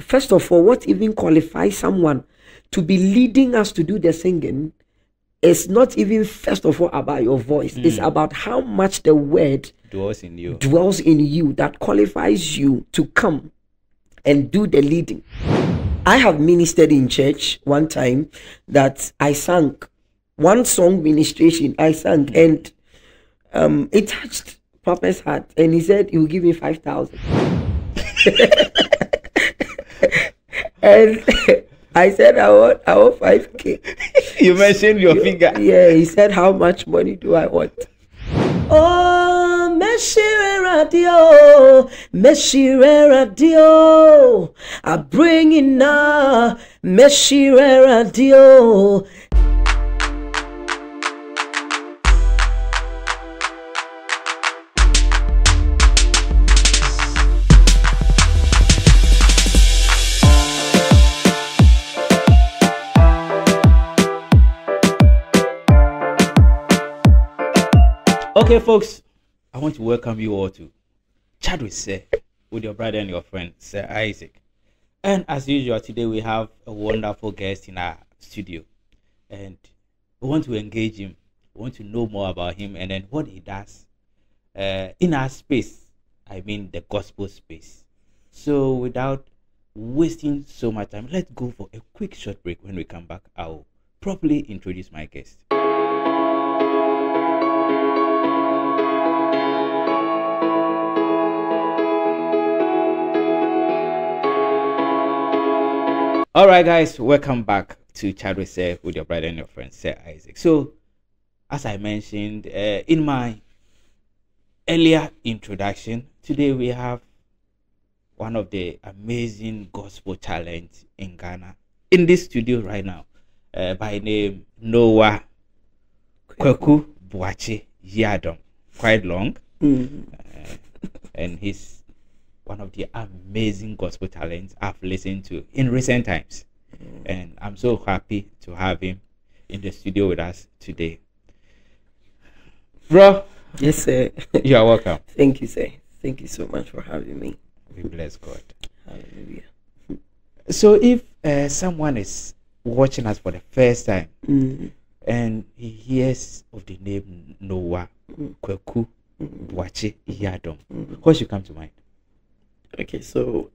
first of all, what even qualifies someone to be leading us to do the singing is not even, first of all, about your voice. Mm. It's about how much the word dwells in you that qualifies you to come and do the leading. I have ministered in church one time that I sang one song ministration. I sang and it touched Papa's heart, and he said he will give me 5,000. And I said I want 5K. You mentioned your finger. Yeah, he said, how much money do I want? Oh, Meshire radio, Meshire radio, I bring in now, Meshire radio. Okay, folks, I want to welcome you all to Chat with Sir with your brother and your friend, Sir Isaac. And as usual, today we have a wonderful guest in our studio. And we want to engage him. We want to know more about him and then what he does in our space. I mean, the gospel space. So without wasting so much time, let's go for a quick short break. When we come back, I'll properly introduce my guest. All right, guys, welcome back to Chat with Sir with your brother and your friend, Sir Isaac. So, as I mentioned in my earlier introduction, today we have one of the amazing gospel talents in Ghana in this studio right now, by name Noah Kwaku Boakye Yiadom. Quite long, and he's one of the amazing gospel talents I've listened to in recent times. And I'm so happy to have him in the studio with us today. Bro. Yes, sir. You are welcome. Thank you, sir. Thank you so much for having me. We bless God. Hallelujah. So if someone is watching us for the first time and he hears of the name Noah Kwaku Boakye Yiadom, what should come to mind? Okay, so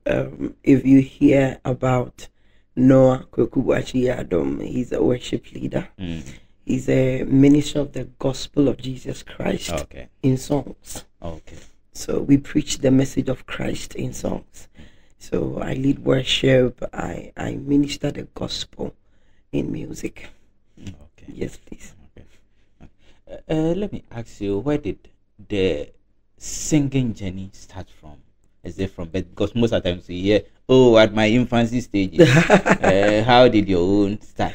if you hear about Noah Kwaku Boakye Yiadom, he's a worship leader. He's a minister of the gospel of Jesus Christ in songs. Okay. So we preach the message of Christ in songs. So I lead worship. I minister the gospel in music. Okay. Yes, please. Okay. Let me ask you, where did the singing journey start from? Is it from birth? Because most of the times we hear, oh, at my infancy stages. How did your own start?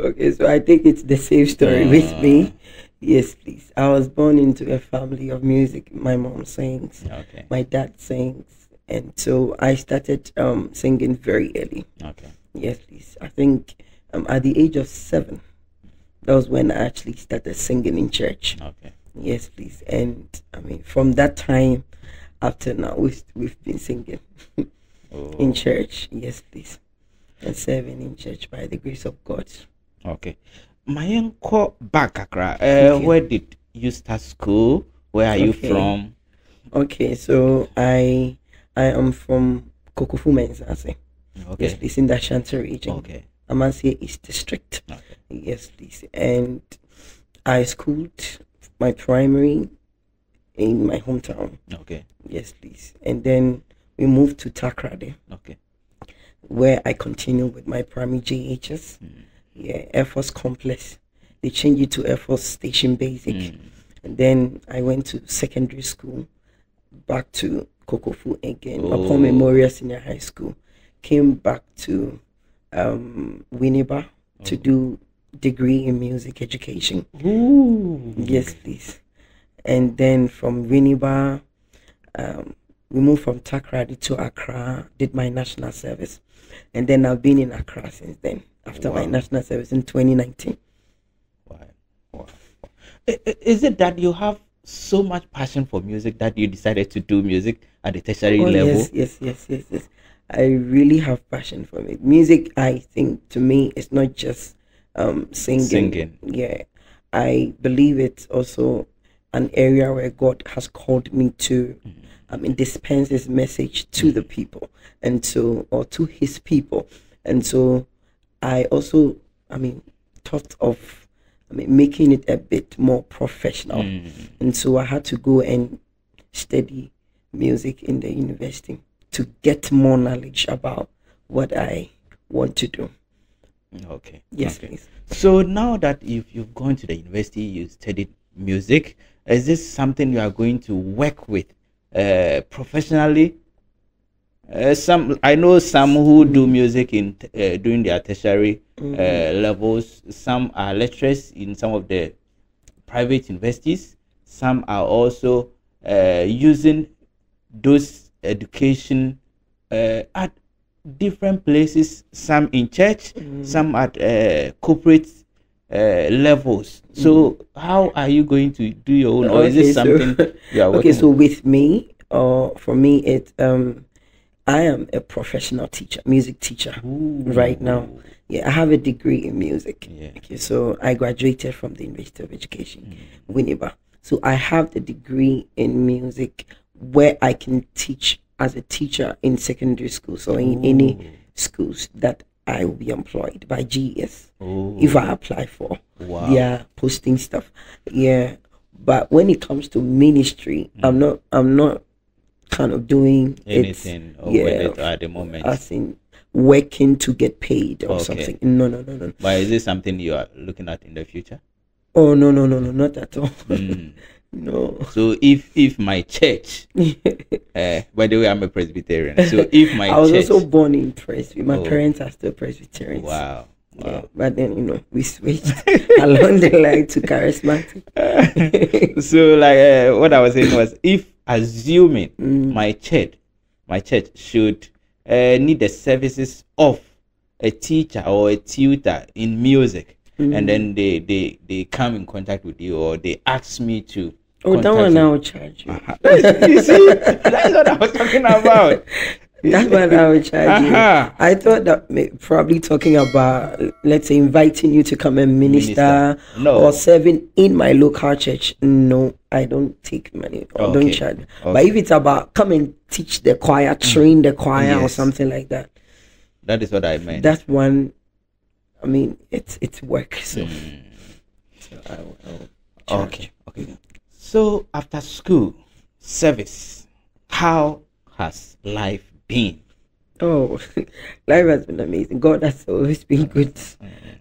Okay, so I think it's the same story with me. Yes, please. I was born into a family of music. My mom sings. Okay. My dad sings. And so I started singing very early. Okay. Yes, please. I think at the age of 7, that was when I actually started singing in church. Okay. Yes, please. And I mean, from that time, up to now, we've been singing in church, yes, please, and serving in church by the grace of God. Okay, my uncle back Accra. Where did you start school? Where are you from? Okay, so I am from Kokofu-Mensase. Okay, yes, please, in the Chansa region. Okay, Mansi East District. Okay. Yes, please, and I schooled my primary in my hometown. Okay. Yes, please. And then we moved to Takoradi. Okay. Where I continued with my primary JHS. Yeah, Air Force Complex. They changed it to Air Force Station Basic. And then I went to secondary school, back to Kokofu again, upon Memorial Senior High School. Came back to Winneba to do degree in music education. Ooh. Yes, please. And then from Winneba, we moved from Takoradi to Accra, did my national service. And then I've been in Accra since then, after my national service in 2019. Wow. Is it that you have so much passion for music that you decided to do music at the tertiary level? Yes. I really have passion for it. Music, I think, to me, it's not just singing. Yeah, I believe it's also an area where God has called me to dispense His message to the people and to His people. And so I also, thought of making it a bit more professional. And so I had to go and study music in the university to get more knowledge about what I want to do. Okay. Yes, okay. Please. So now that you've gone to the university, you studied music, is this something you are going to work with professionally? I know some who do music in during their tertiary levels. Some are lecturers in some of the private universities. Some are also using those education at different places, some in church, some at corporate levels. So how are you going to do your own, or is this something you are working with? So with me, or for me, it I am a professional teacher, music teacher. Ooh. Right now. Yeah, I have a degree in music. Yeah. Okay, so I graduated from the University of Education, Winneba. So I have the degree in music where I can teach as a teacher in secondary schools or in any schools that I will be employed by GES if I apply for their posting stuff. Yeah, but when it comes to ministry, I'm not kind of doing anything at the moment, as in working to get paid or something. No. But is this something you are looking at in the future? Oh, no, not at all. No. So if my church, by the way, I'm a Presbyterian. So if my church, also born in Presby. My parents are still Presbyterians. Wow. Yeah, but then we switched along the line to charismatic. So what I was saying was, if assuming my church should need the services of a teacher or a tutor in music, and then they come in contact with you, or they ask me to. Oh, that one I'll charge you. You see, that's what I was talking about. That's what I would charge you. I thought that probably talking about, let's say, inviting you to come and minister. No. Or serving in my local church. No, I don't take money. I don't charge. Okay. But if it's about come and teach the choir, train the choir or something like that. That is what I meant. That's one. It's work. So, I will charge. Okay. So after school service, how has life been? Life has been amazing. God has always been good.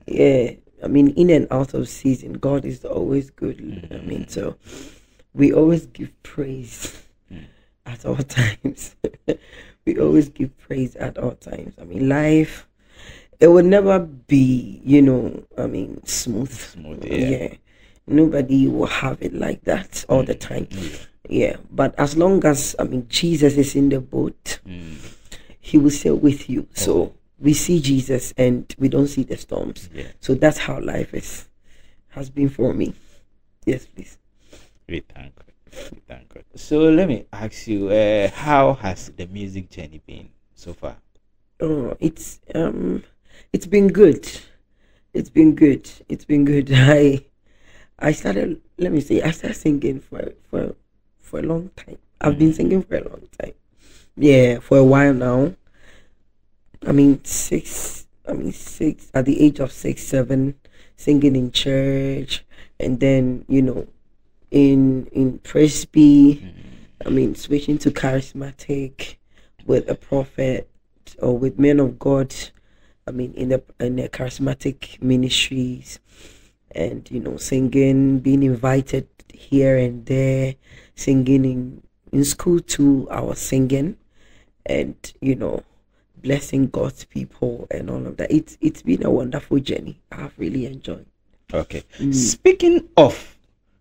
Yeah, in and out of season, God is always good. So we always give praise at all times. Life, it will never be smooth. Yeah, nobody will have it like that all the time. Yeah, but as long as Jesus is in the boat, He will sail with you. So we see Jesus and we don't see the storms. Yeah. So that's how life has been for me. Yes, please. We thank God. So let me ask you, how has the music journey been so far? Oh, it's been good. I started. Let me see. I started singing for a long time. I've been singing for a long time. Yeah, for a while now. 6 at the age of 6, 7, singing in church, and then in Presby, switching to charismatic with a prophet or with men of God. In the charismatic ministries, and singing, being invited here and there, singing in school too. I was singing and blessing God's people and all of that. It's been a wonderful journey. I've really enjoyed. Okay. Speaking of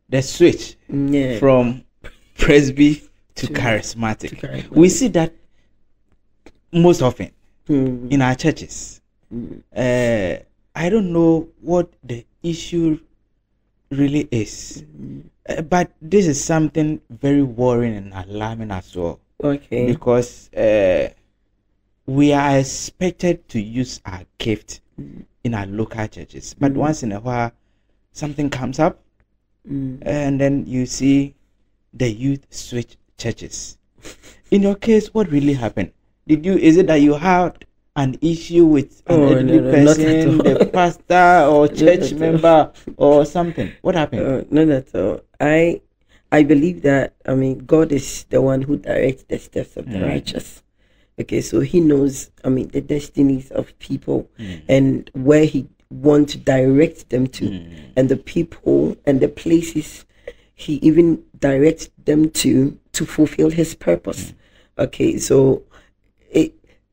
the switch from Presby to charismatic, we see that most often in our churches. I don't know what the issue really is, but this is something very worrying and alarming as well. Okay. Because we are expected to use our gift in our local churches. But once in a while, something comes up, and then you see the youth switch churches. In your case, what really happened? Is it that you had an issue with an elderly person, the pastor or church member or something? What happened? Not at all. I believe that, I mean, God is the one who directs the steps of the righteous. Okay, so he knows, I mean, the destinies of people and where he wants to direct them to, and the people and the places he even directs them to fulfill his purpose. Okay, so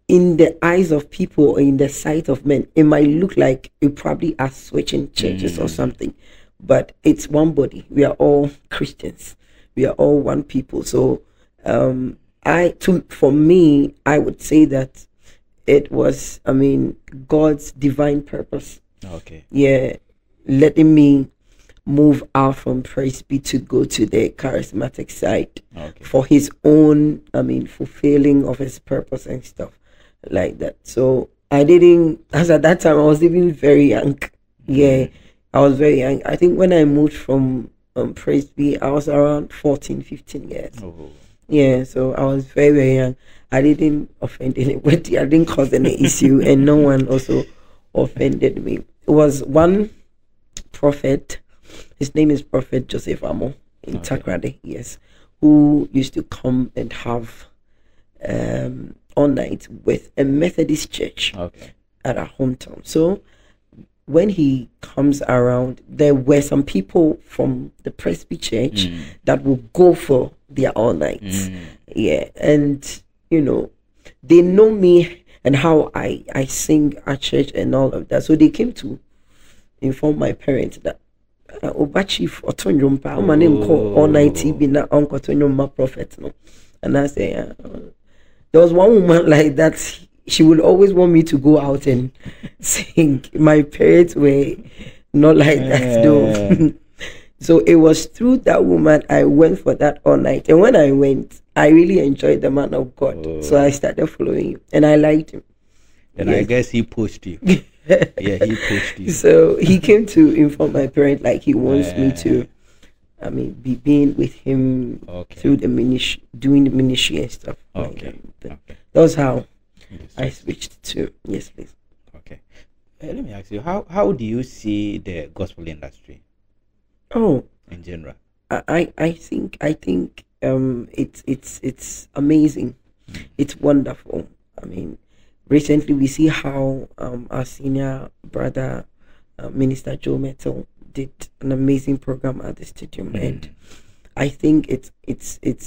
in the eyes of people or in the sight of men, it might look like you probably are switching churches or something, but it's one body. We are all Christians. We are all one people. So, for me, I would say that it was, I mean, God's divine purpose. Okay. Yeah, letting me move out from Presby to go to the charismatic side for his own, I mean, fulfilling of his purpose and stuff like that. So I didn't, as at that time, I was even very young. Yeah, I was very young. I think when I moved from Presby, I was around 14, 15 years. Oh. Yeah, so I was very, very young. I didn't offend anybody. I didn't cause any issue, and no one also offended me. It was one prophet. His name is Prophet Joseph Amo in Takoradi, yes, who used to come and have all night with a Methodist church at our hometown. So when he comes around, there were some people from the Presby church that would go for their all nights. Yeah, and you know, they know me and how I sing at church and all of that. So they came to inform my parents that Chief Otonjumpa, my name called all night Bina Uncle Tonyumma Prophet. No, and I say there was one woman like that. She would always want me to go out and sing. My parents were not like that, though. So it was through that woman I went for that all night. And when I went, I really enjoyed the man of God. Oh. So I started following him. And I liked him. And I guess he pushed you. Yeah, he pushed you. So he came to inform my parents, like, he wants me to, I mean, be being with him through the ministry, doing the ministry and stuff. Okay. That was how I switched to, yes, please. Okay. Let me ask you, how do you see the gospel industry? Oh, in general, I think it's amazing. It's wonderful. I mean, recently we see how our senior brother, Minister Joe Mettle, did an amazing program at the stadium, and I think it's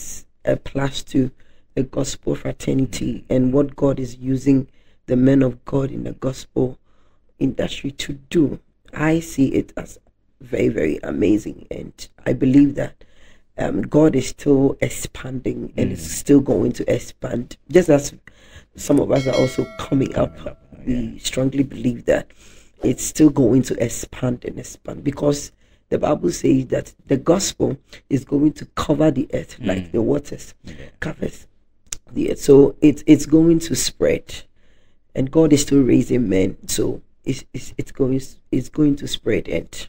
a plus to the gospel fraternity and what God is using the men of God in the gospel industry to do. I see it as very, very amazing, and I believe that God is still expanding and is still going to expand, just as some of us are also coming up. We strongly believe that it's still going to expand and expand, because the Bible says that the gospel is going to cover the earth like the waters covers the earth. So it's going to spread, and God is still raising men, so it's going to spread. And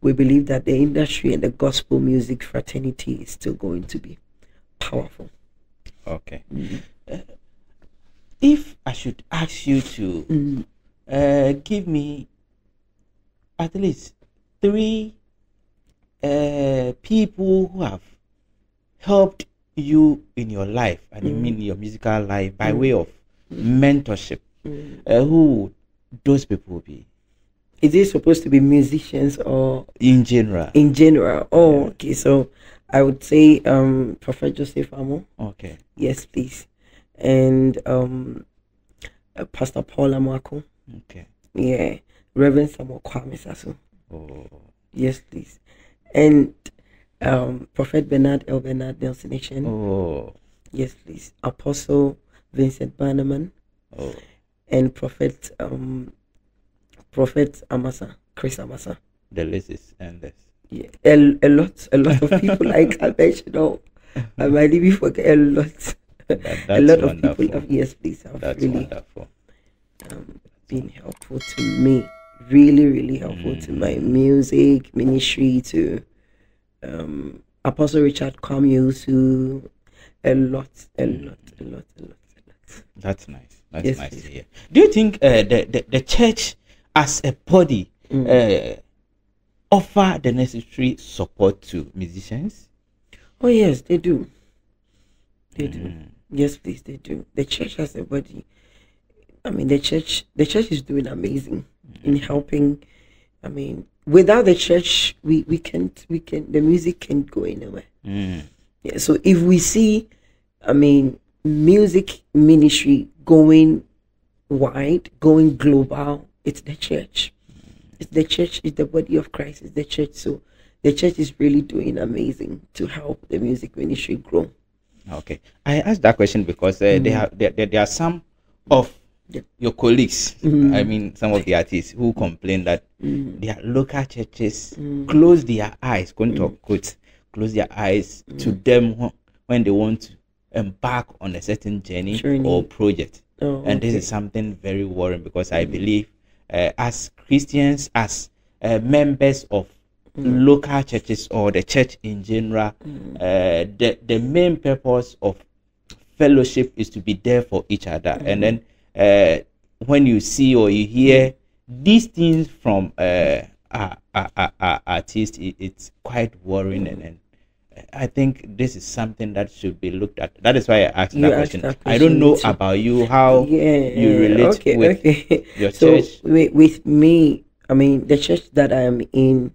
we believe that the industry and the gospel music fraternity is still going to be powerful. Okay. If I should ask you to give me at least three people who have helped you in your life, and you mean your musical life, by way of mentorship, who those people be? Is it supposed to be musicians or in general? In general. Oh, okay. So I would say Prophet Joseph Amo. Okay. Yes, please. And Pastor Paul Amako. Okay. Yeah. Reverend Samuel Kwame Sasu. Oh. Yes, please. And Prophet Bernard L. Bernard Nelson. Oh. Yes, please. Apostle Vincent Bannerman. Oh. And Prophet Amasa, Chris Amasa. The list is endless. Yeah, a lot of people. Like I mentioned, I might even forget a lot. A lot of wonderful people of Yes Please have that's really wonderful. Been helpful to me. Really, really helpful to my music ministry, to Apostle Richard Kwame, to a lot. That's nice. That's nice to hear. Do you think the church as a body offer the necessary support to musicians? Oh yes, they do. They do. Yes, please, they do. The church as a body. I mean, the church is doing amazing in helping. I mean, without the church, we can't the music can't go anywhere. Yeah. So if we see, I mean, music ministry going wide, going global, it's the church. It's the church. It's the body of Christ. It's the church. So the church is really doing amazing to help the music ministry grow. Okay, I asked that question because there are some of your colleagues, I mean some of the artists, who complain that their local churches close their eyes, close their eyes to them when they want to embark on a certain journey. Or project. And this is something very worrying, because I believe as Christians, as members of local churches or the church in general, the main purpose of fellowship is to be there for each other. And then when you see or you hear these things from artists, it's quite worrying. And I think this is something that should be looked at. That is why I asked that question. I don't know about you, how you relate with your church. So with me, I mean, the church that I am in,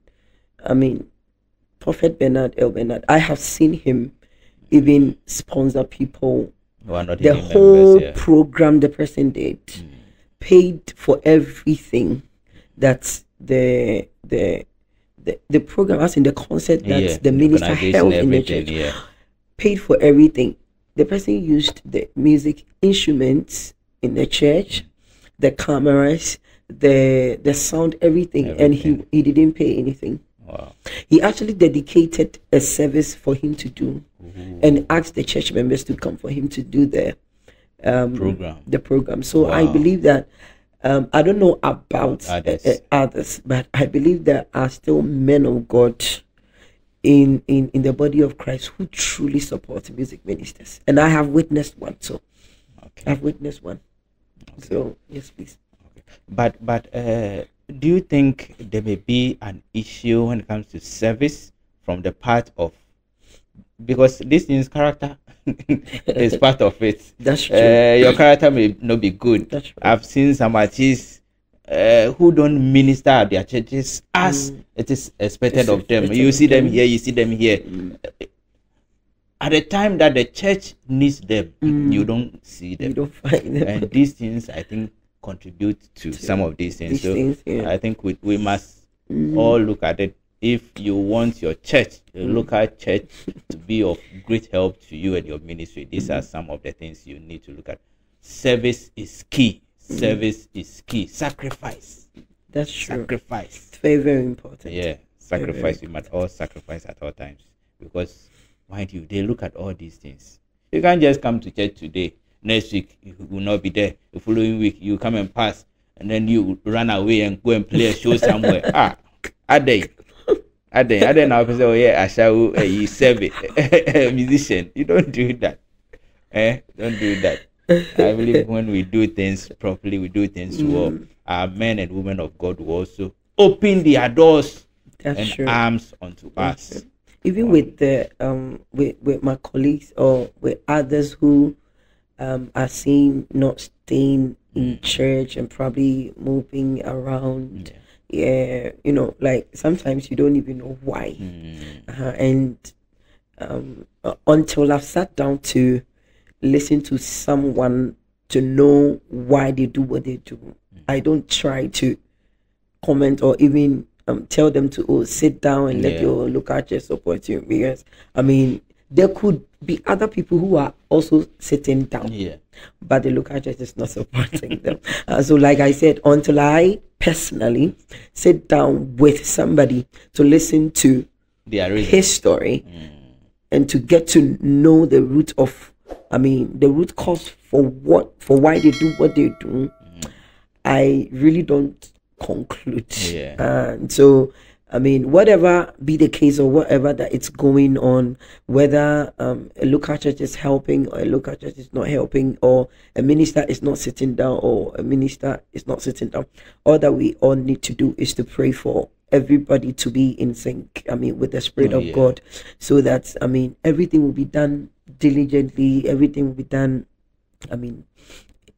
I mean, Prophet Bernard L. Bernard, I have seen him even sponsor people. The whole program the person did, paid for everything. That's the program, as in the concert that the minister held in the church, paid for everything. The person used the music instruments in the church, the cameras, the sound, everything. And he didn't pay anything. Wow. He actually dedicated a service for him to do, and asked the church members to come for him to do the program. So I believe that I don't know about others, but I believe there are still men of God in the body of Christ who truly support music ministers, and I have witnessed one. So I've witnessed one. So yes, please. But do you think there may be an issue when it comes to service from the part of, because this is character is part of it. That's true. Your character may not be good. That's right. I've seen some artists who don't minister at their churches as it is expected of them. You see them here, you see them here. At the time that the church needs them, you don't see them. You don't find them. And these things, I think, contribute to some of these things. I think we must all look at it. If you want your church, your local church, to be of great help to you and your ministry, these are some of the things you need to look at. Service is key. Service is key. Sacrifice. That's true. Sacrifice. It's very, very important. Yeah. Sacrifice. Very, very important. We must all sacrifice at all times. Because, mind you, they look at all these things. You can't just come to church today. Next week, you will not be there. The following week, you come and pass, and then you run away and go and play a show somewhere. I then now say, oh yeah, I shall. You serve a musician. You don't do that. Don't do that. I believe when we do things properly, we do things well. Our men and women of God will also open their doors arms unto us. Even with the with my colleagues or with others who are seen not staying in church and probably moving around. Yeah, you know, like sometimes you don't even know why. And until I've sat down to listen to someone to know why they do what they do, I don't try to comment or even tell them to sit down and let your local church support you, because I mean, there could be other people who are also sitting down, but the local church is not supporting them. So like I said, until I personally sit down with somebody to listen to his story and to get to know the root of I mean, the root cause for why they do what they do, I really don't conclude. Yeah. And so, I mean, whatever be the case or whatever that it's going on, whether a local church is helping or a local church is not helping, or a minister is not sitting down or a minister is not sitting down, all that we all need to do is to pray for everybody to be in sync, I mean, with the Spirit of God, so that, I mean, everything will be done diligently, everything will be done, I mean,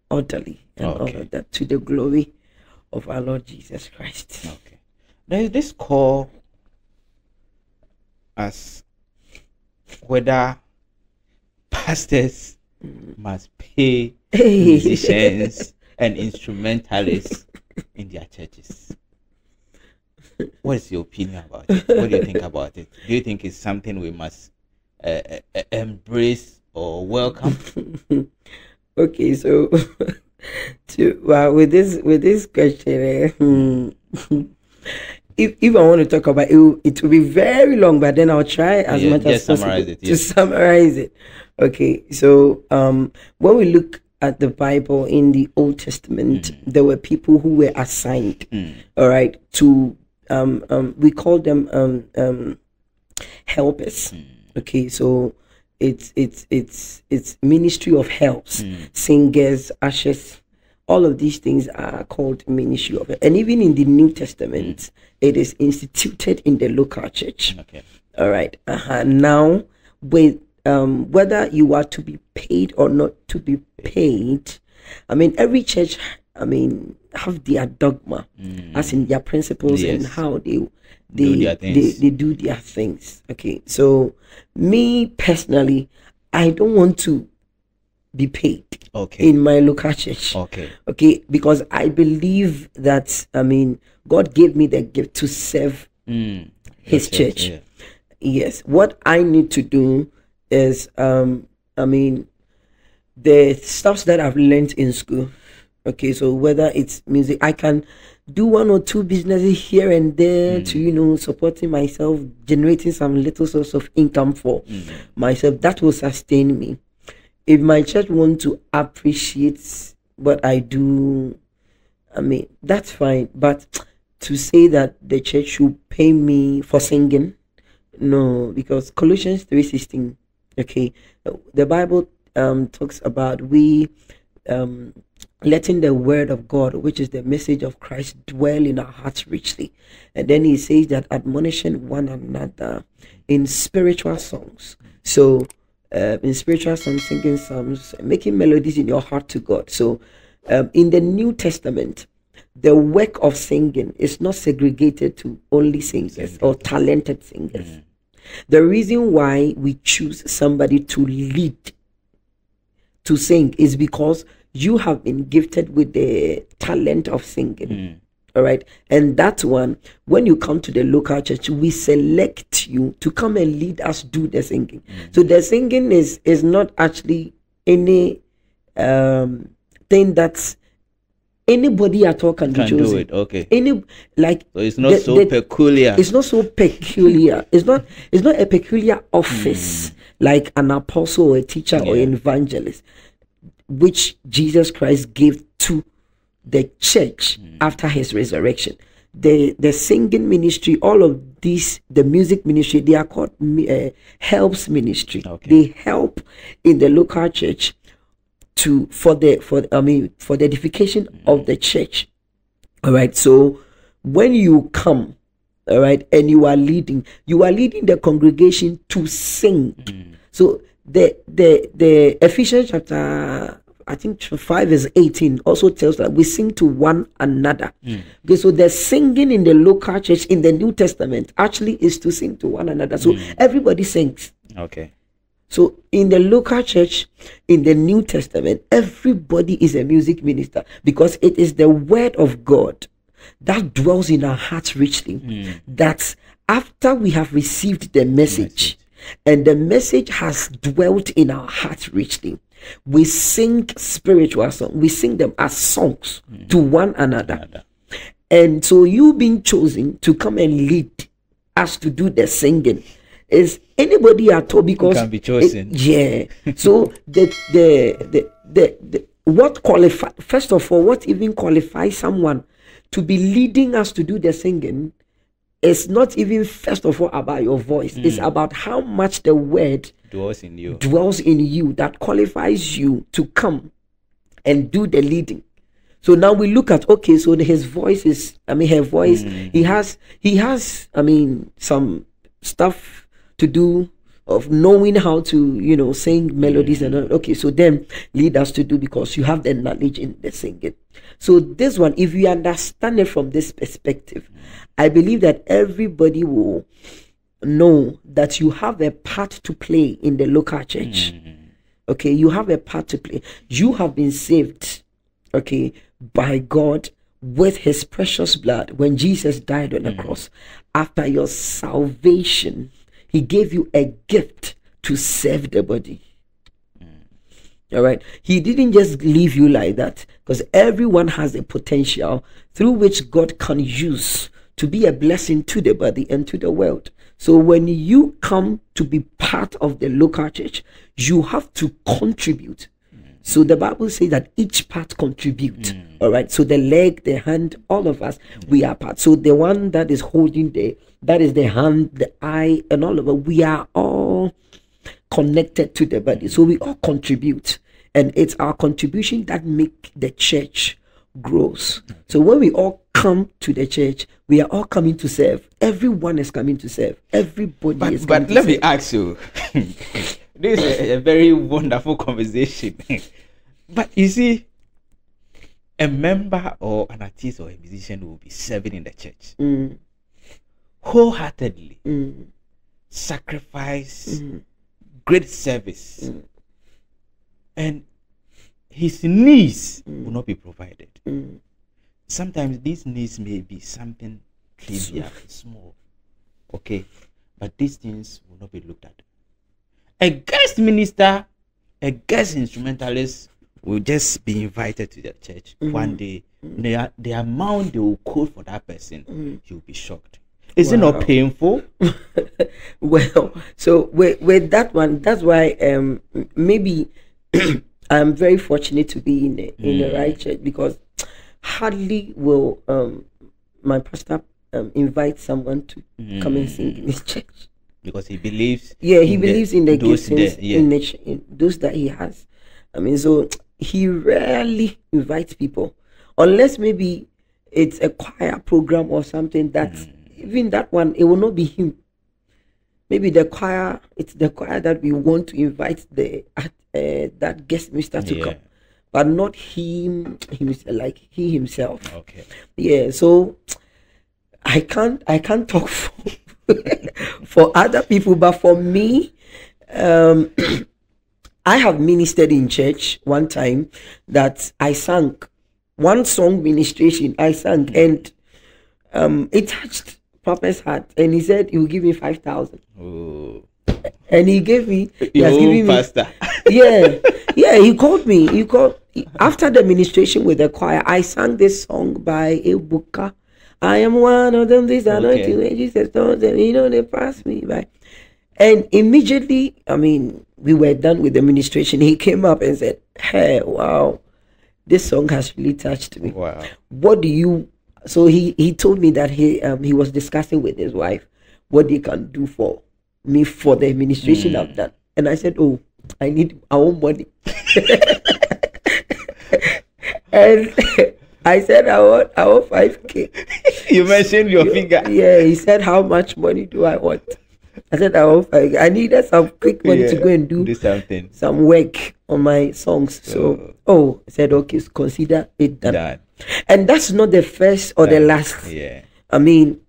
orderly, and all of that to the glory of our Lord Jesus Christ. Okay. There is this call as whether pastors must pay musicians and instrumentalists in their churches. What is your opinion about it? What do you think about it? Do you think it's something we must embrace or welcome? Okay, so with this question, if I want to talk about it, it will be very long, but then I'll try as much as possible to summarize it. Okay, so when we look at the Bible in the Old Testament, there were people who were assigned, all right, to we call them helpers. Okay, so it's ministry of helps, singers, ushers, all of these things are called ministry of help. And even in the New Testament, it is instituted in the local church. Okay, all right. Now, with whether you are to be paid or not to be paid, I mean, every church, I mean, have their dogma, as in their principles and how they do their things. Okay, so me personally, I don't want to be paid in my local church. Okay, because I believe that, I mean, God gave me the gift to serve his church. Yes, what I need to do is, I mean, the stuff that I've learned in school. Okay, so whether it's music, I can do one or two businesses here and there to, you know, supporting myself, generating some little source of income for myself. That will sustain me. If my church wants to appreciate what I do, I mean, that's fine. But to say that the church should pay me for singing, no, because Colossians 3:16, okay, the Bible talks about we... letting the word of God, which is the message of Christ, dwell in our hearts richly. And then he says that admonishing one another in spiritual songs. So in spiritual songs, singing psalms, making melodies in your heart to God. So in the New Testament, the work of singing is not segregated to only singers or talented singers. The reason why we choose somebody to lead, to sing, is because you have been gifted with the talent of singing, all right? And that one, when you come to the local church, we select you to come and lead us do the singing. So the singing is not actually any thing that anybody at all can be chosen. So it's not so peculiar. It's not so peculiar. It's not a peculiar office like an apostle or a teacher or an evangelist, which Jesus Christ gave to the church after his resurrection. The singing ministry, all of these, the music ministry, they are called helps ministry. They help in the local church for the edification of the church. All right. So when you come, all right, and you are leading the congregation to sing. So the Ephesians chapter, I think 5:18, also tells that we sing to one another. Okay, so the singing in the local church in the New Testament actually is to sing to one another. So everybody sings. Okay. So in the local church in the New Testament, everybody is a music minister, because it is the word of God that dwells in our hearts richly. That after we have received the message, and the message has dwelt in our hearts richly, we sing spiritual songs. We sing them as songs to one another. And so you being chosen to come and lead us to do the singing, It's anybody at all, because you can be chosen. So what qualifies, first of all, what even qualifies someone to be leading us to do the singing is not even first of all about your voice. It's about how much the word dwells in you. That qualifies you to come and do the leading. So now we look at, okay, so his voice is, I mean, her voice, he has, I mean, some stuff to do of knowing how to, you know, sing melodies and all. Okay, so then lead us to do, because you have the knowledge in the singing. So this one, if you understand it from this perspective, I believe that everybody will know that you have a part to play in the local church. Okay, you have a part to play. You have been saved, okay, by God with his precious blood when Jesus died on the cross. After your salvation, he gave you a gift to serve the body. All right, he didn't just leave you like that, because everyone has a potential through which God can use to be a blessing to the body and to the world. So when you come to be part of the local church, you have to contribute. So the Bible says that each part contributes. All right. So the leg, the hand, all of us, we are part. So the one that is holding the, that is the hand, the eye, and all of us, we are all connected to the body. So we all contribute. And it's our contribution that make the church grows. So when we all come to the church, we are all coming to serve. Everyone is coming to serve. Everybody is coming to serve. But let me ask you. This is a very wonderful conversation. But you see, a member or an artist or a musician will be serving in the church wholeheartedly, sacrifice, great service, and his needs will not be provided. Sometimes these needs may be something trivial, small, okay, but these things will not be looked at. A guest minister, a guest instrumentalist will just be invited to the church one day. The amount they will quote for that person, you'll be shocked. Is it not painful? Well, so with that one, that's why maybe I'm very fortunate to be in the right church, because hardly will my pastor invite someone to come and sing in his church. Because he believes, in the gifts, in those that he has. I mean, so he rarely invites people, unless maybe it's a choir program or something. That even that one, it will not be him. Maybe the choir, it's the choir that we want to invite the that guest minister to come, but not himself. Okay. Yeah. So I can't talk for. For other people, but for me, I have ministered in church one time that I sang one song ministration. I sang and it touched Papa's heart, and he said he will give me 5,000. And he gave me. He has given pastor. Me. He called me. He called after the ministration with the choir. I sang this song by Ebuka. I am one of them. These anointing when Jesus told them, you know, they passed me by. And immediately, I mean, we were done with the ministration. He came up and said, "Hey, wow, this song has really touched me. Wow, what do you?" So he told me that he was discussing with his wife what they can do for me for the administration of that. And I said, "Oh, I need our own money." And I said, I want 5K. You mentioned your finger. Yeah, he said, "How much money do I want?" I said, "I want 5K. I needed some quick money to go and do something, some work on my songs." So, I said, "Okay, so consider it done." And that's not the first or the last. Yeah. I mean,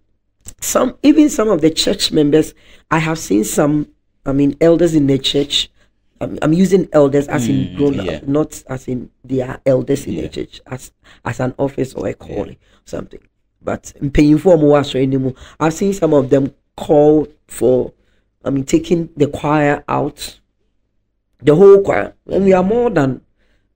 even some of the church members, I have seen some, I mean, elders in the church. I'm using elders as in grown up, not as in they are elders in the church, as an office or a calling, something. But in paying for more, I've seen some of them call for, I mean, taking the choir out, the whole choir. And we are more than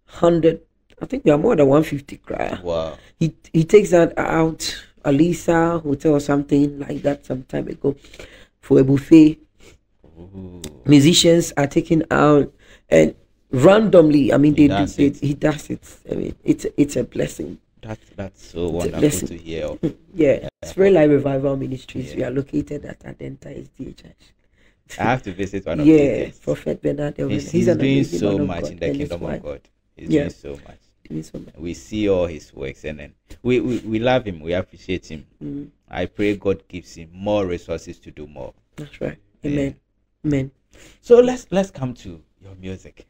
100, I think we are more than 150 choir. Wow. He takes that out, Alisa Hotel or something like that some time ago, for a buffet. Musicians are taken out, and randomly, I mean, he does it. I mean, it's a blessing. That's so wonderful to hear. Yeah, it's very like Revival Ministries. Yeah. We are located at Adenta SD Church. I have to visit one of these days. Prophet Bernard L. Bernard. He's doing so much in the kingdom of God. He's doing so much. We see all his works, and then we love him. We appreciate him. Mm-hmm. I pray God gives him more resources to do more. That's right. Amen. Yeah. Amen. So let's come to your music.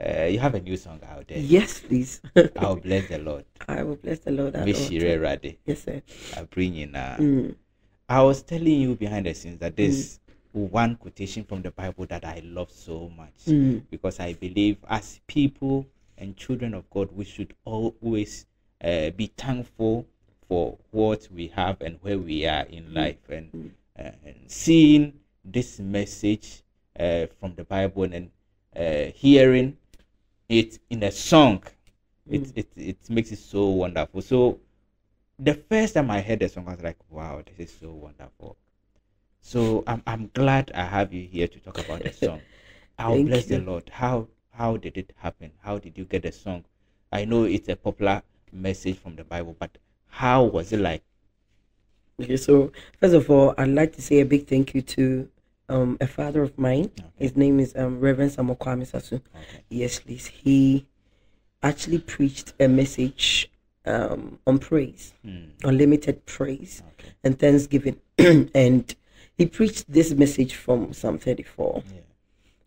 You have a new song out there. Yes, please. I'll bless the Lord. I will bless the Lord. Meshire radio. Yes, sir. I bring in. I was telling you behind the scenes that this one quotation from the Bible that I love so much, because I believe as people and children of God, we should always be thankful for what we have and where we are in life, and seeing this message from the Bible and hearing it in a song, it makes it so wonderful. So the first time I heard the song, I was like, wow, this is so wonderful. So I'm glad I have you here to talk about the song. I'll bless the Lord. How did it happen? How did you get the song? I know it's a popular message from the Bible, but how was it like? Okay, so first of all, I'd like to say a big thank you to a father of mine. Okay. His name is Reverend Samuel Kwame Sasu. Okay. Yes, please. He actually preached a message on praise, unlimited praise and thanksgiving. And he preached this message from Psalm 34. Yeah.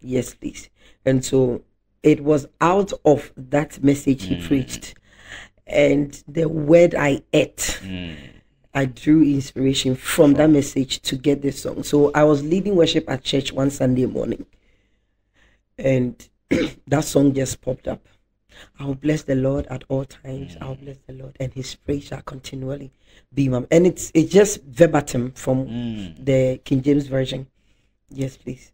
Yes, please. And so it was out of that message he preached, and the word I ate, I drew inspiration from that message to get this song. So I was leading worship at church one Sunday morning, and that song just popped up. I'll bless the Lord at all times. I'll bless the Lord, and his praise shall continually be my. And it's just verbatim from the King James Version. Yes, please.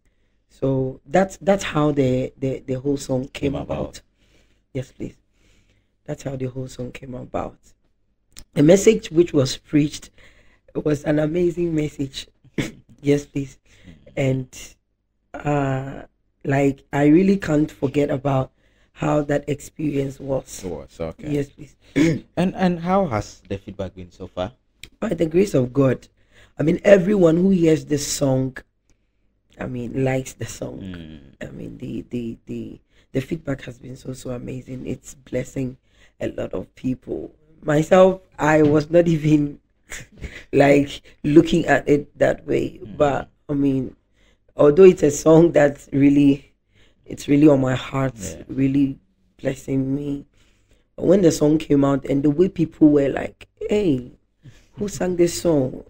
So that's how the whole song came about. Yes, please. That's how the whole song came about. The message which was preached was an amazing message. Yes, please. And like, I really can't forget about how that experience was. Okay. Yes, please. And how has the feedback been so far? By the grace of God. I mean, everyone who hears this song, I mean, likes the song. I mean, the feedback has been so amazing. It's blessing a lot of people. Myself, I was not even like looking at it that way. But I mean, although it's a song that's really, it's really on my heart, really blessing me. But when the song came out and the way people were like, hey, who sang this song?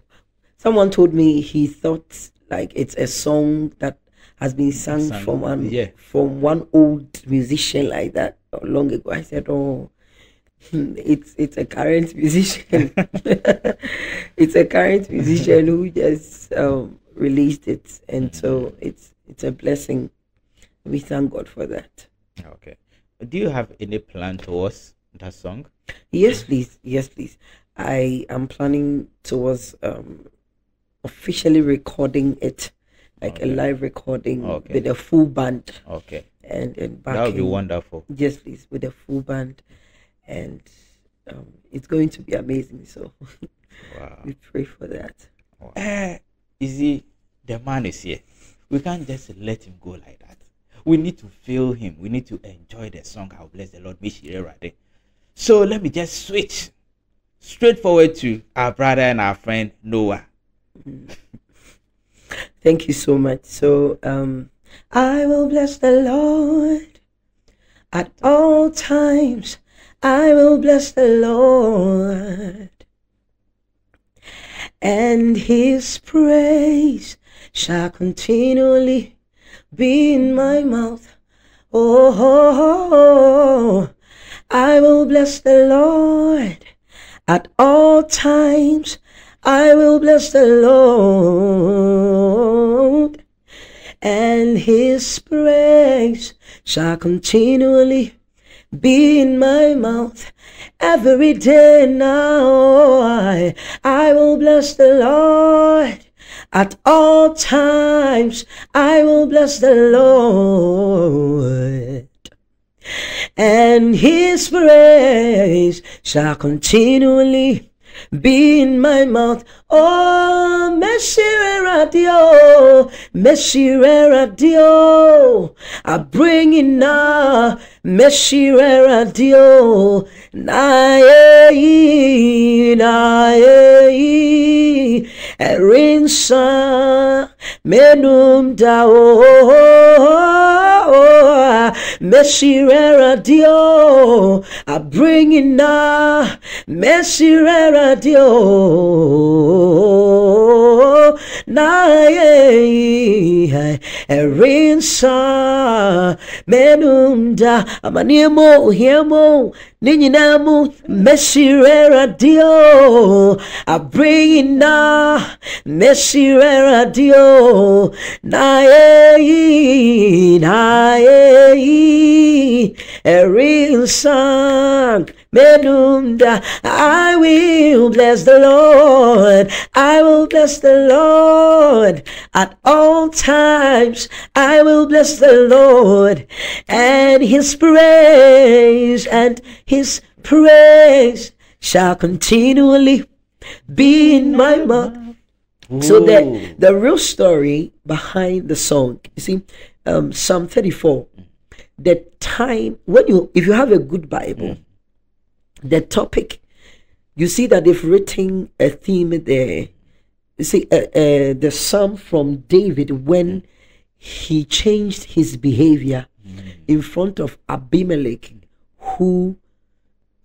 Someone told me he thought like it's a song that has been sung from an, from one old musician like that long ago. I said, oh, it's a current musician. It's a current musician who just released it, and so it's a blessing. We thank God for that. Okay. Do you have any plan towards that song? Yes, please. Yes, please. I am planning towards officially recording it, like a live recording with a full band. Okay. And backing. That would be wonderful. Yes, please, with a full band, and it's going to be amazing. So, we pray for that. Wow. The man is here. We can't just let him go like that. We need to feel him. We need to enjoy the song. I'll bless the Lord. So let me just switch straight forward to our brother and our friend Noah. Thank you so much. So I will bless the Lord at all times. I will bless the Lord, and his praise shall continually be in my mouth. Oh, I will bless the Lord at all times. I will bless the Lord, and his praise shall continually be in my mouth. Every day now I will bless the Lord At all times I will bless the Lord, and his praise shall continually be in my mouth. Oh, Meshire radio, Meshire radio, I bring it now, Meshire radio, nae, erinsa, menum dao, Meshire radio, I bring it now, Meshire radio. Nae erinsa menumda amanimo hemo ninyinamu Meshire radio, I bring it now, Meshire radio. Nae erinsa menumda, I will bless the Lord, I will bless the Lord. At all times I will bless the Lord, and his praise, and his praise shall continually be in my mouth. So that the real story behind the song, you see, Psalm 34, the time when you, if you have a good Bible, the topic, you see that they've written a theme there. You see, the psalm from David when he changed his behavior in front of Abimelech, who,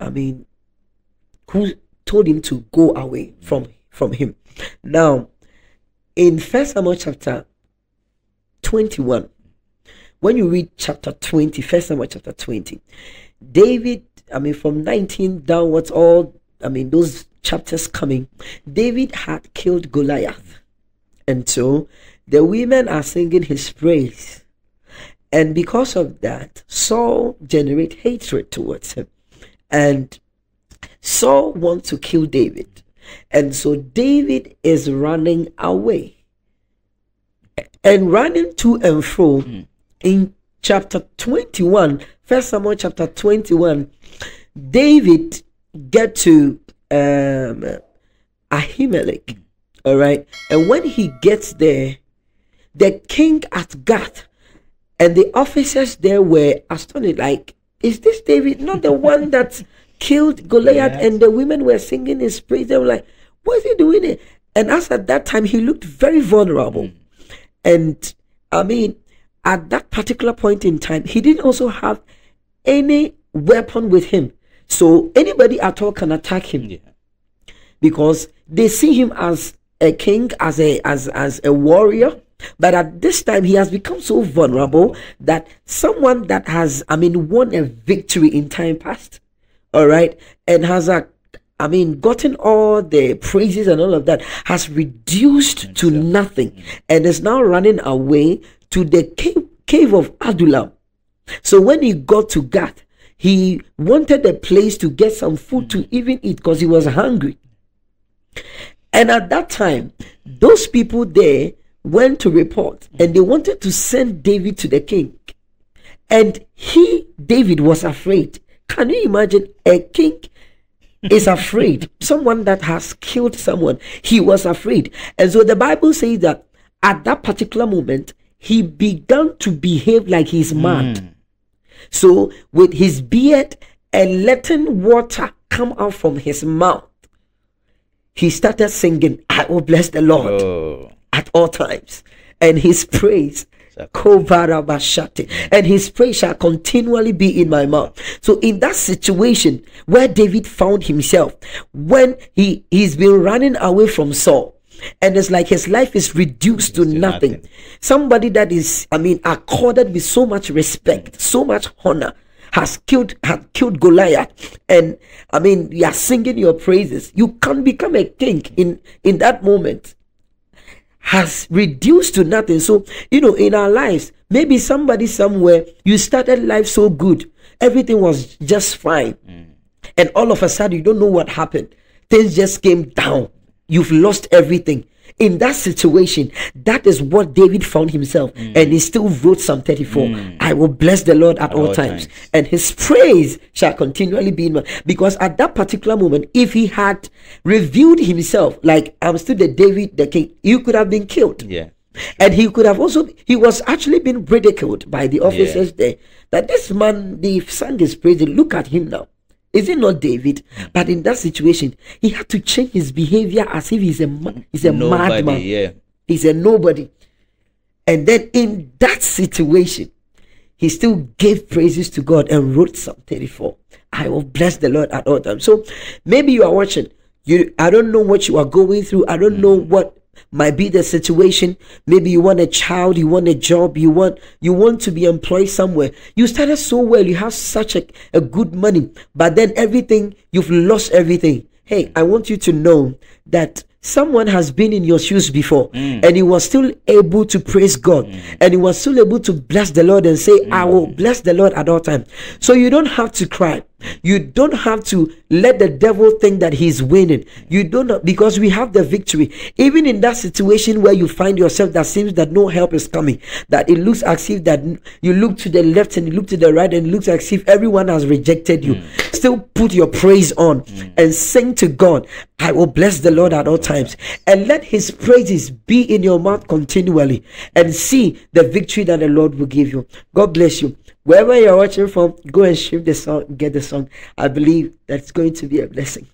I mean, who told him to go away from him. Now, in First Samuel chapter 21, when you read chapter 20, First Samuel chapter 20, David, I mean, from 19 downwards, all, I mean, those chapters coming, David had killed Goliath, and so the women are singing his praise, and because of that, Saul generates hatred towards him, and Saul wants to kill David, and so David is running away and running to and fro. In chapter 21, First Samuel chapter 21, David get to Ahimelech, all right, and when he gets there, the king at Gath and the officers there were astonished, like, is this David not the one that killed Goliath? Yes. And the women were singing his praise. They were like, what is he doing here? And as at that time, he looked very vulnerable, and I mean, at that particular point in time, he didn't also have any weapon with him. So anybody at all can attack him, because they see him as a king, as a warrior. But at this time, he has become so vulnerable that someone that has, I mean, won a victory in time past, all right, and has I mean, gotten all the praises and all of that, has reduced to nothing, and is now running away to the cave of Adullam. So when he got to Gath, he wanted a place to get some food to even eat, because he was hungry. And at that time, those people there went to report, and they wanted to send David to the king. And he, David, was afraid. Can you imagine? A king is afraid. Someone that has killed someone, he was afraid. And so the Bible says that at that particular moment, he began to behave like he's mad. So with his beard and letting water come out from his mouth, he started singing, I will bless the Lord at all times, and his praise shall continually be in my mouth. So in that situation where David found himself, when he's been running away from Saul, and it's like his life is reduced to nothing. Somebody that is, I mean, accorded with so much respect, so much honor, had killed Goliath, and I mean, you are singing your praises. You can become a king in that moment. Has reduced to nothing. So, you know, in our lives, maybe somebody somewhere, you started life so good, everything was just fine, and all of a sudden, you don't know what happened. Things just came down. You've lost everything. in that situation, that is what David found himself. And he still wrote Psalm 34. I will bless the Lord at all times. And his praise shall continually be in my... Because at that particular moment, if he had revealed himself, like I'm still the David, the king, you could have been killed. Yeah. And he could have also, he was actually been ridiculed by the officers there. That this man, they sang his praise, look at him now. Is it not David? But in that situation, he had to change his behavior as if he's a madman. Yeah. He's a nobody. And then in that situation, he still gave praises to God and wrote Psalm 34. I will bless the Lord at all times. So maybe you are watching. I don't know what you are going through. I don't know what might be the situation. Maybe you want a child, you want a job, you want to be employed somewhere. You started so well, you have such a good money, but then everything, you've lost everything. Hey, I want you to know that someone has been in your shoes before, and he was still able to praise God, and he was still able to bless the Lord and say, I will bless the Lord at all times. So you don't have to cry. You don't have to let the devil think that he's winning. You don't know, because we have the victory. Even in that situation where you find yourself that seems that no help is coming, that it looks as if that you look to the left and you look to the right and it looks as if everyone has rejected you. Still put your praise on and sing to God, I will bless the Lord at all times. And let his praises be in your mouth continually and see the victory that the Lord will give you. God bless you. Wherever you're watching from, go and stream the song, get the song. I believe that's going to be a blessing.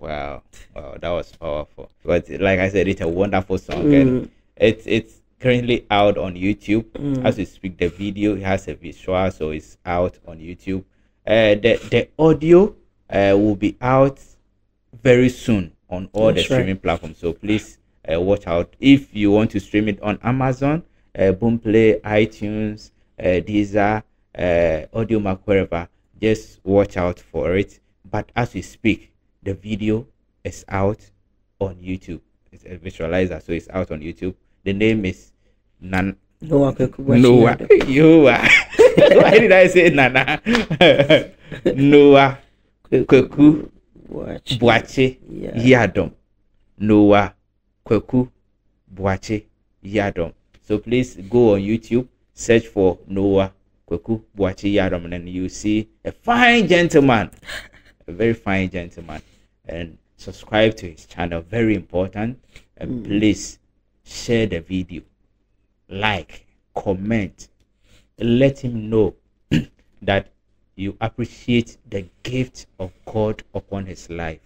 Wow. Wow, that was powerful. But like I said, it's a wonderful song. And it's currently out on YouTube. As we speak, the video, it has a visual, so it's out on YouTube. The audio will be out very soon on all streaming platforms. So please watch out. If you want to stream it on Amazon, Boomplay, iTunes, Deezer, Audio Mac, wherever, just watch out for it. But as we speak, the video is out on YouTube. It's a visualizer, so it's out on YouTube. The name is Noah Kwaku Boakye Yiadom. Noah Kwaku Boakye Yiadom. So please go on YouTube, search for Noah Kwaku Boakye Yiadom, and you see a fine gentleman, a very fine gentleman, and subscribe to his channel, very important. And please share the video, like, comment, let him know that you appreciate the gift of God upon his life.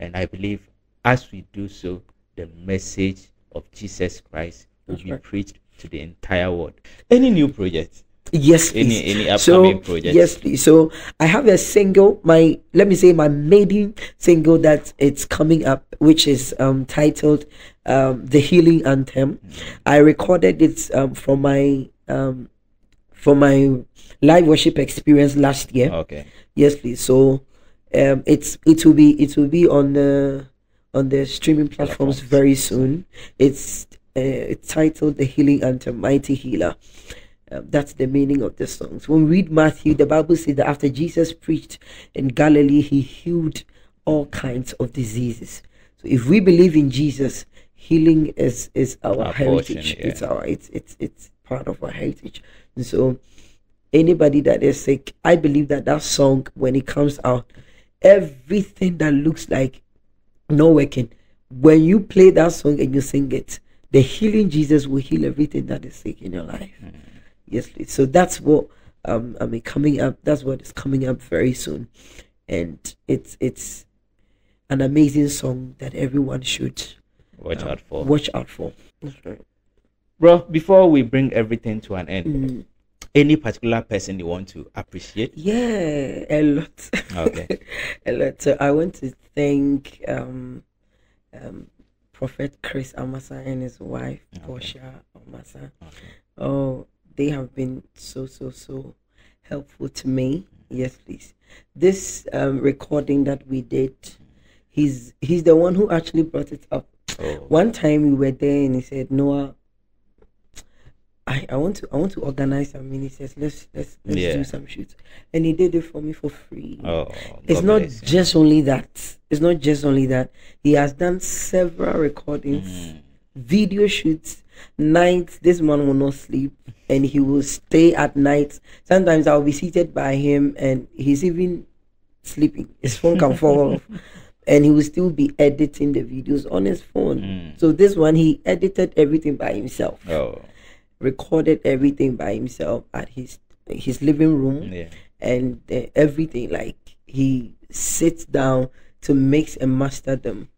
And I believe as we do so, the message of Jesus Christ will be preached to the entire world. Any new projects? Yes, please. Any upcoming projects? Yes, please. So I have a single, let me say my maiden single that it's coming up, which is titled The Healing Anthem. I recorded it from my live worship experience last year. Yes, please. So it will be on the streaming platforms very soon. It's titled The Healing Anthem, Mighty Healer. That's the meaning of the songs. When we read Matthew, the Bible says that after Jesus preached in Galilee, he healed all kinds of diseases. So if we believe in Jesus, healing is our heritage. Yeah. It's part of our heritage. And so anybody that is sick, I believe that that song, when it comes out, everything that looks like not working, when you play that song and you sing it, the healing Jesus will heal everything that is sick in your life. Yes, please. So that's what coming up. That's what is coming up very soon, and it's an amazing song that everyone should watch out for. Watch out for. That's right, bro. Before we bring everything to an end, any particular person you want to appreciate? Yeah, a lot. Okay, a lot. So I want to thank Prophet Chris Amasa and his wife, Portia Amasa. Oh, they have been so helpful to me. Yes, please. This recording that we did, he's the one who actually brought it up. One time we were there and he said, Noah, I want to organize some ministers. Let's do some shoots. And he did it for me for free. It's not just only that. He has done several recordings video shoots, nights. This man will not sleep and he will stay at night. Sometimes I'll be seated by him and he's even sleeping. His phone can fall off and he will still be editing the videos on his phone. So this one, he edited everything by himself. Recorded everything by himself at his living room. And everything, like, he sits down to mix and master them.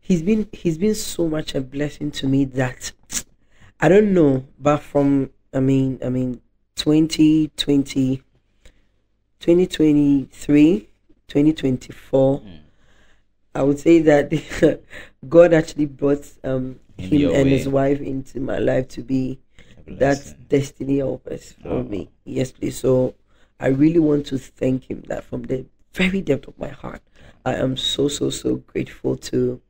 He's been so much a blessing to me that I don't know, but from 2020, 2023, 2024, I would say that God actually brought him and his wife into my life to be that destiny helpers for me. Yes, please. So I really want to thank him, that from the very depth of my heart, I am so, so, so grateful to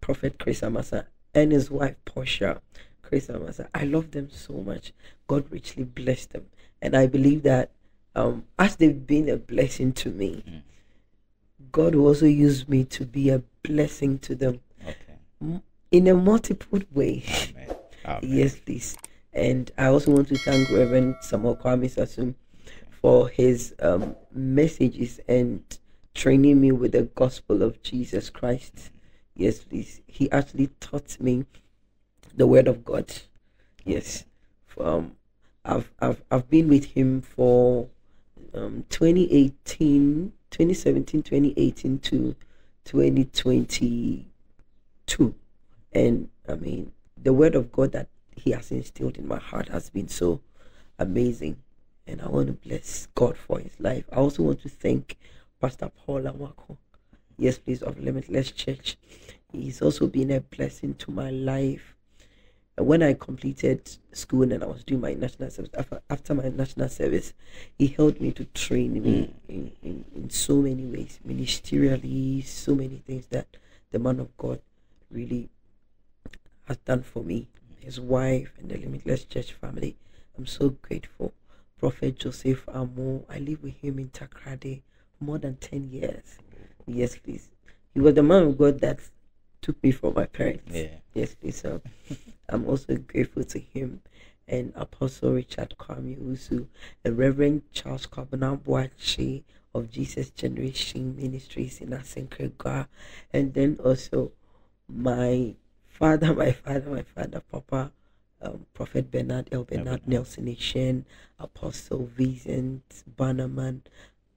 Prophet Chris Amasa and his wife, Portia Chris Amasa. I love them so much. God richly blessed them. And I believe that as they've been a blessing to me, God will also use me to be a blessing to them in a multiple way. Amen. Amen. Yes, please. And I also want to thank Reverend Samuel Kwame Sasu for his messages and training me with the gospel of Jesus Christ. Yes, please. He actually taught me the word of God. Yes. I've been with him for 2017, 2018 to 2022. And the word of God that he has instilled in my heart has been so amazing, and I want to bless God for his life. I also want to thank Pastor Paul Amako, yes please, of Limitless Church. He's also been a blessing to my life. And when I completed school and I was doing my national service, after my national service, he helped me to train me in so many ways, ministerially, so many things that the man of God really has done for me, his wife, and the Limitless Church family. I'm so grateful. Prophet Joseph Amo, I live with him in Takoradi more than 10 years. Yes, please. He was the man of God that took me from my parents. Yes, please. So I'm also grateful to him, and Apostle Richard Kwame Usu, and Reverend Charles Kwabena Boakye of Jesus Generation Ministries in Asenkegwa, and then also my father, Papa, Prophet Bernard L. Bernard, Nelson Nation, Apostle Vincent Bannerman,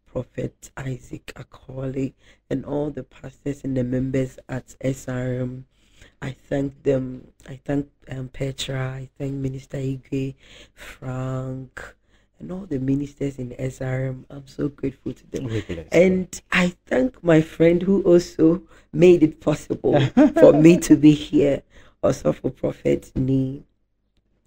Prophet Isaac Akoli, and all the pastors and the members at SRM. I thank them. I thank Petra. I thank Minister Igwe, Frank, and all the ministers in SRM. I'm so grateful to them. And I thank my friend who also made it possible for me to be here. Also for Prophet Ni,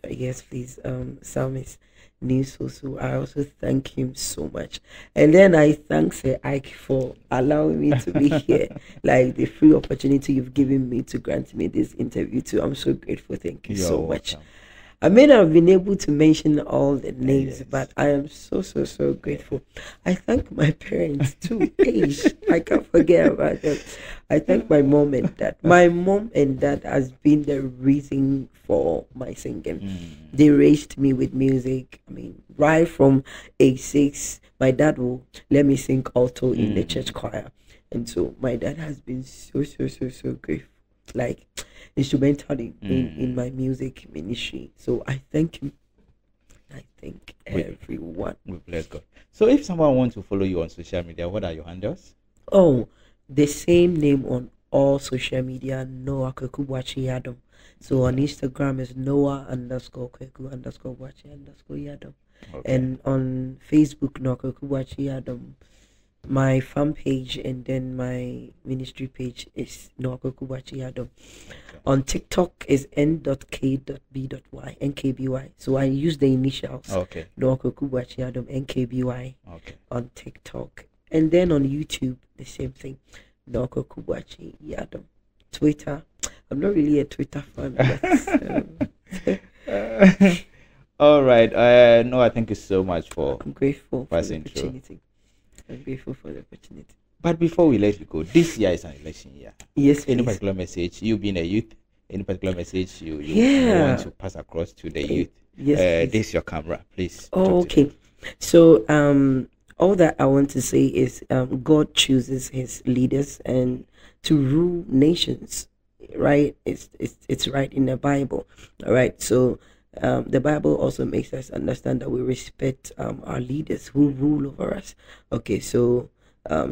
yes please, Psalmist Ni Sosu. I also thank him so much. And then I thank Sir Ike for allowing me to be here, like the free opportunity you've given me to grant me this interview too. I'm so grateful. Thank you so much. I may not have been able to mention all the names, but I am so, so, so grateful. I thank my parents too. Hey, I can't forget about them. I thank my mom and dad. My mom and dad has been the reason for my singing. They raised me with music. Right from age 6, my dad will let me sing alto in the church choir. And so my dad has been so, so, so, so grateful. Like, instrumentally in my music ministry. So I thank him. I thank everyone. We bless God. So if someone wants to follow you on social media, what are your handles? Oh, the same name on all social media, Noah Kwaku Boakye Yiadom. So on Instagram is Noah_Kwaku_Boakye_Yiadom. And on Facebook, Noah Kwaku Boakye Yiadom. My fan page and then my ministry page is Noah Kwaku Boakye Yiadom. On TikTok is n.k.b.y, nkby. So I use the initials. Noah Kwaku Boakye Yiadom, nkby. On TikTok. And then on YouTube, the same thing. Noah Kwaku Boakye Yiadom. Twitter. I'm not really a Twitter fan. All right. Noah, thank you so much for passing through. I'm grateful for the opportunity. But before we let you go, this year is an election year. Yes, please. Any particular message? You being a youth, any particular message you want to pass across to the youth? Yes, this is your camera, please. Oh, okay. So all that I want to say is God chooses his leaders and to rule nations, right? It's right in the Bible. All right. So the Bible also makes us understand that we respect our leaders who rule over us. Okay, so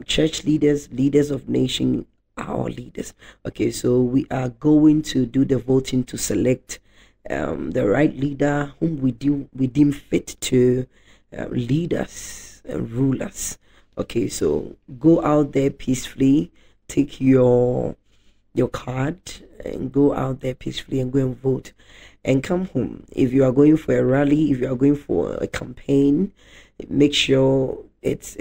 church leaders, leaders of nation, our leaders. Okay, so we are going to do the voting to select the right leader whom we deem fit to lead us and rule us. Okay, so go out there peacefully, take your card and go out there peacefully and go and vote and come home. If you are going for a rally, if you are going for a campaign, make sure it's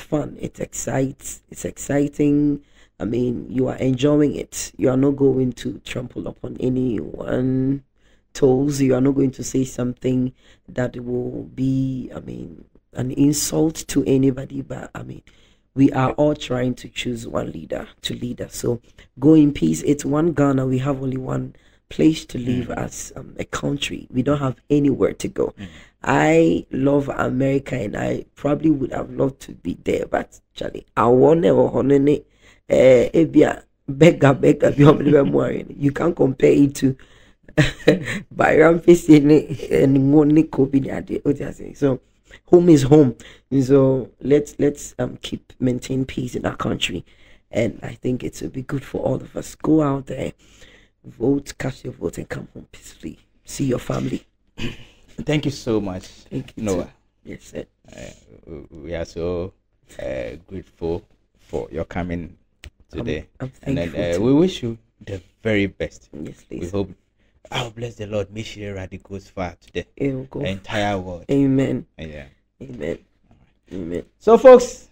fun, it excites, it's exciting. I mean, you are enjoying it. You are not going to trample upon anyone's toes. You are not going to say something that will be, I mean, an insult to anybody. But, I mean, we are all trying to choose one leader to lead us. So go in peace. It's one Ghana. We have only one place to live as a country. We don't have anywhere to go. I love America, and I probably would have loved to be there. But, Charlie, I won't ever honor it. You can't compare it to so home is home. So let's maintain peace in our country, and I think it will be good for all of us. Go out there, vote, cast your vote, and come home peacefully. See your family. Thank you so much. Thank you, Noah. Yes, sir. We are so grateful for your coming today, and then we wish you the very best. Yes, please. We hope I'll bless the Lord. Meshire radio goes far today, the entire world. Amen. Yeah. Amen. Amen. So, folks,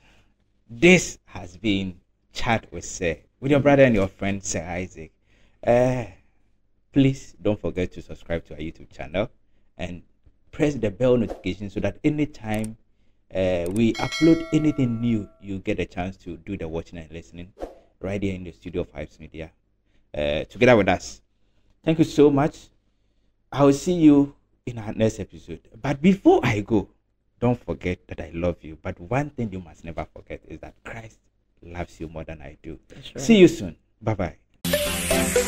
this has been Chat with Sir, with your brother and your friend Sir Isaac. Please don't forget to subscribe to our YouTube channel and press the bell notification so that anytime we upload anything new, you get a chance to do the watching and listening right here in the studio of Hypes Media, together with us. Thank you so much. I will see you in our next episode. But before I go, don't forget that I love you. But one thing you must never forget is that Christ loves you more than I do. That's right. See you soon. Bye-bye.